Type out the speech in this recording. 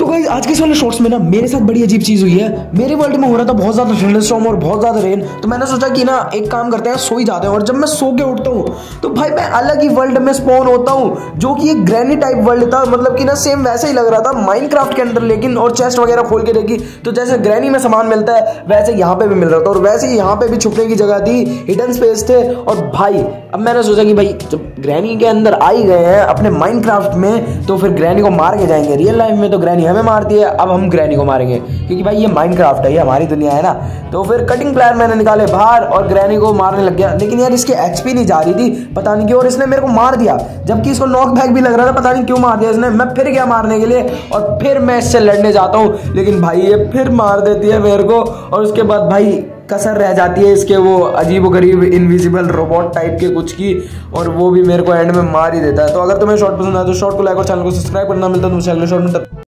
तो गाइस आज के इस वाले शॉर्ट्स में ना मेरे साथ बड़ी अजीब चीज हुई है। मेरे वर्ल्ड में हो रहा था बहुत ज्यादा थंडरस्टॉर्म और बहुत ज्यादा रेन, तो मैंने सोचा कि ना एक काम करते हैं, सो ही जाते हैं। और जब मैं सो के उठता हूँ तो भाई मैं अलग ही वर्ल्ड में स्पॉन होता हूँ, जो कि एक ग्रैनी टाइप वर्ल्ड था। मतलब कि ना सेम वैसे ही लग रहा था माइनक्राफ्ट के अंदर, लेकिन और चेस्ट वगैरह खोल के देखी तो जैसे ग्रैनी में सामान मिलता है वैसे यहाँ पे भी मिल रहा था, और वैसे ही यहाँ पे भी छुपने की जगह थी, हिडन स्पेस थे। और भाई अब मैंने सोचा कि भाई जब ग्रैनी के अंदर आ ही गए हैं अपने माइनक्राफ्ट में तो फिर ग्रैनी को मार के जाएंगे। रियल लाइफ में तो ग्रैनी हमें मारती है, अब हम ग्रैनी को मारेंगे, क्योंकि भाई ये माइनक्राफ्ट है, ये हमारी दुनिया है ना। तो फिर कटिंग प्लायर मैंने निकाले बाहर और ग्रैनी को मारने लग गया, लेकिन यार इसके एचपी नहीं जा रही थी पता नहीं क्यों, और इसने मेरे को मार दिया, जबकि इसको नॉक बैक भी लग रहा था, पता नहीं क्यों मार दिया इसने। मैं फिर गया मारने के लिए और फिर मैं इससे लड़ने जाता हूँ, लेकिन भाई ये फिर मार देती है मेरे को। और उसके बाद भाई कसर रह जाती है इसके वो अजीबोगरीब इनविजिबल रोबोट टाइप के कुछ की, और वो भी मेरे को एंड में मार ही देता है। तो अगर तुम्हें शॉर्ट पसंद आए तो शॉर्ट को लाइक और चैनल को सब्सक्राइब करना। मिलता है तुमसे अगले शॉर्ट में।